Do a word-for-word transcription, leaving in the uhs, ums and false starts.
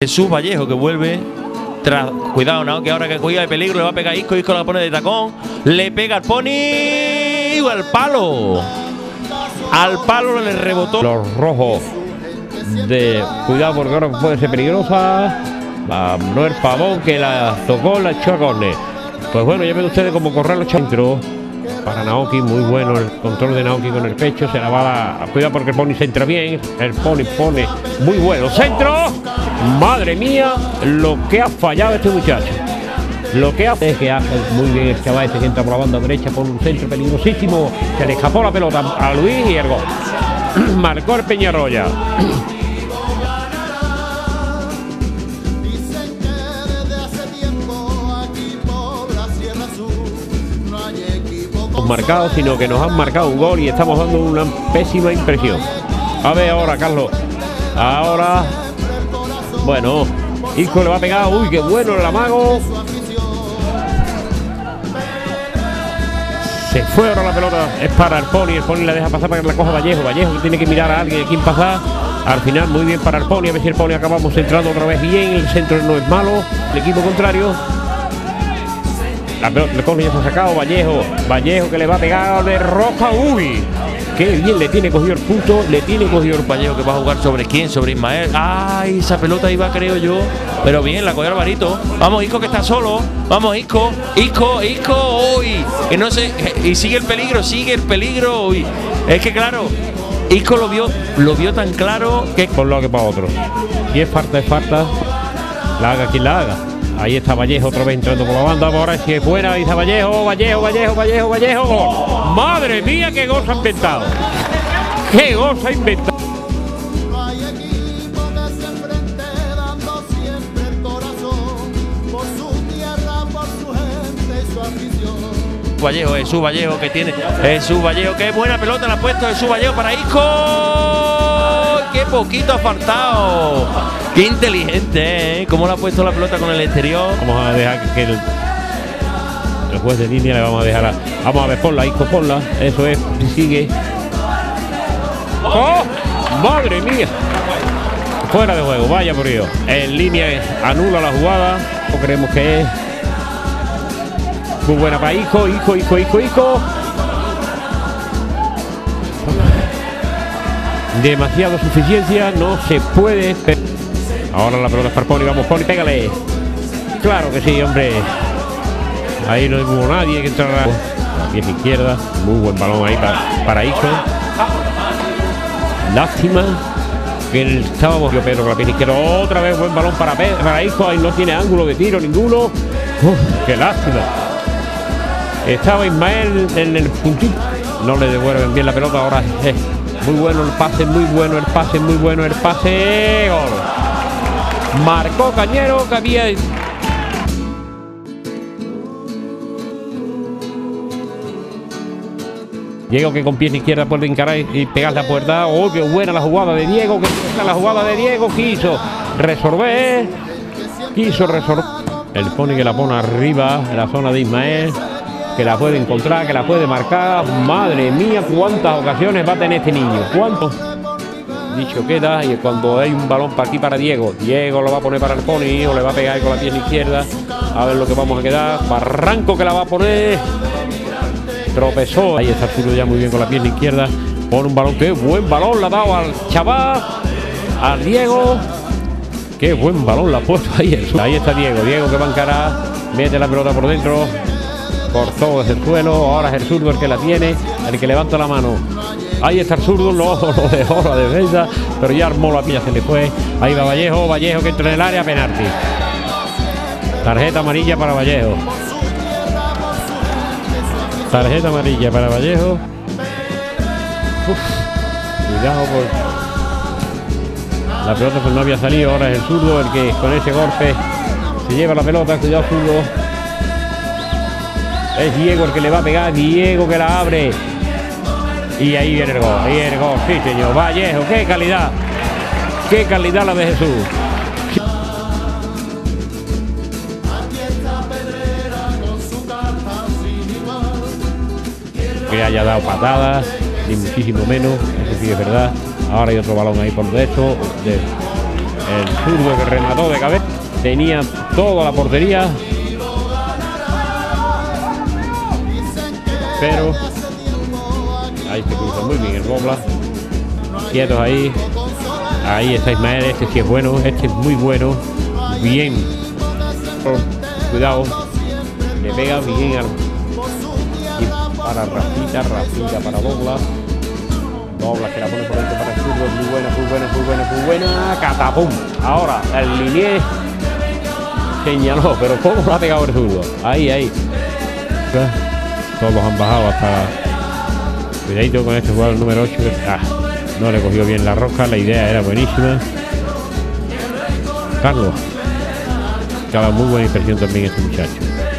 Jesús Vallejo que vuelve tras... Cuidado, Naoki, ahora que juega de peligro, le va a pegar a Isco, Isco la pone de tacón, le pega al Pony, al palo, al palo le rebotó. Los rojos de cuidado porque ahora puede ser peligrosa, Manuel Pavón que la tocó, la echó a córner. Pues bueno, ya ven ustedes cómo correr los centros para Naoki, muy bueno el control de Naoki con el pecho, se la va a... Cuidado porque el Pony se entra bien, el Pony pone muy bueno, centro. Madre mía, lo que ha fallado este muchacho. Lo que hace es que hace muy bien el chaval, se sienta por la banda derecha por un centro peligrosísimo. Se le escapó la pelota a Luis y el gol. Marcó el Peñarroya. Marcado, sino que nos han marcado un gol y estamos dando una pésima impresión. A ver ahora, Carlos. Ahora... Bueno, Isco le va a pegar, uy, qué bueno el amago. Se fue ahora la pelota, es para el Pony, el Pony la deja pasar para que la coja Vallejo. Vallejo que tiene que mirar a alguien, a quién pasar. Al final muy bien para el Pony, a ver si el Pony acabamos entrando otra vez bien, el centro no es malo, el equipo contrario. La pelota, el Pony ya se ha sacado, Vallejo, Vallejo que le va a pegar de roja, uy. Qué bien le tiene cogido el punto, le tiene cogido el Vallejo que va a jugar sobre quién, sobre Ismael. Ay, esa pelota iba, creo yo. Pero bien, la cogió Alvarito. Vamos, Isco que está solo. Vamos, Isco, Isco, Isco. Uy. Y no sé, y sigue el peligro, sigue el peligro. Uy. Es que claro, Isco lo vio, lo vio tan claro que. Por lo que para otro. Y es falta, es falta. La haga quien la haga. Ahí está Vallejo otra vez entrando por la banda. Ahora si es buena, dice Vallejo, Vallejo, Vallejo, Vallejo, Vallejo. ¡Gol! ¡Madre mía, qué gol se ha inventado! ¡Qué gol se ha inventado! Vallejo, Jesús Vallejo que tiene. Jesús Vallejo, qué buena pelota la ha puesto Jesús Vallejo para Isco. ¡Qué poquito ha faltado! Qué inteligente, ¿eh? Cómo le ha puesto la pelota con el exterior. Vamos a dejar que el, el juez de línea le vamos a dejar a... Vamos a ver, ponla, Isco, ponla. Eso es, sigue. ¡Oh! ¡Madre mía! Fuera de juego, vaya por Dios. En línea es, anula la jugada. O creemos que es... Muy buena para Isco, Isco, Isco, Isco, Isco. Demasiado suficiencia, no se puede... Ahora la pelota es para Pony, vamos Pony, pégale. Claro que sí, hombre. Ahí no hubo nadie que entrara. Pie izquierda, muy buen balón ahí para, para Isco. Lástima que estábamos yo Pedro con la pie izquierda. Otra vez buen balón para, para Isco, ahí no tiene ángulo de tiro ninguno. Uf, qué lástima. Estaba Ismael en el puntito. No le devuelven bien la pelota ahora. Eh, muy bueno el pase, muy bueno el pase, muy bueno el pase. Gol. Marcó Cañero, que había... Diego que con pie izquierda puede encarar y pegar la puerta. ¡Oh, qué buena la jugada de Diego! ¡Qué buena la jugada de Diego! Quiso resolver. Quiso resolver. El Pony que la pone arriba en la zona de Ismael. Que la puede encontrar, que la puede marcar. ¡Madre mía! ¿Cuántas ocasiones va a tener este niño? ¿Cuántos? Dicho queda, y cuando hay un balón para aquí para Diego, Diego lo va a poner para el Pony o le va a pegar con la pierna izquierda, a ver lo que vamos a quedar. Barranco que la va a poner, tropezó, ahí está Arturo ya muy bien con la pierna izquierda, pone un balón, qué buen balón la ha dado al chaval, al Diego, qué buen balón la ha puesto ahí, el... ahí está Diego, Diego que va a encarar, mete la pelota por dentro, cortó desde el suelo, ahora es el zurdo el que la tiene, el que levanta la mano. Ahí está el zurdo, lo, lo dejó la defensa, pero ya armó la pilla, se le fue. Ahí va Vallejo, Vallejo que entra en el área, penalti. Tarjeta amarilla para Vallejo. Tarjeta amarilla para Vallejo. Uf, cuidado por... La pelota pues no había salido, ahora es el zurdo el que con ese golpe se lleva la pelota, cuidado zurdo. Es Diego el que le va a pegar, Diego que la abre. Y ahí viene el gol, ahí viene el gol, sí señor, Vallejo, qué calidad, qué calidad la de Jesús. Que haya dado patadas, ni muchísimo menos, eso sí es verdad. Ahora hay otro balón ahí por dentro, de el zurdo que remató de cabeza, tenía toda la portería, pero ahí se cruza muy bien el Bobla, quietos ahí, ahí está Ismael, este sí es bueno, este es muy bueno, bien, cuidado, le pega bien al... para Rafita, Rafita para Bobla, Bobla que la pone por dentro para el zurdo, muy buena, muy buena, muy buena, muy buena, catapum, ahora el linier señaló, pero cómo la ha pegado el zurdo, ahí, ahí, todos han bajado hasta... Cuidadito con este jugador número ocho. Ah, no le cogió bien la roja. La idea era buenísima. Carlos. Estaba muy buena impresión también este muchacho.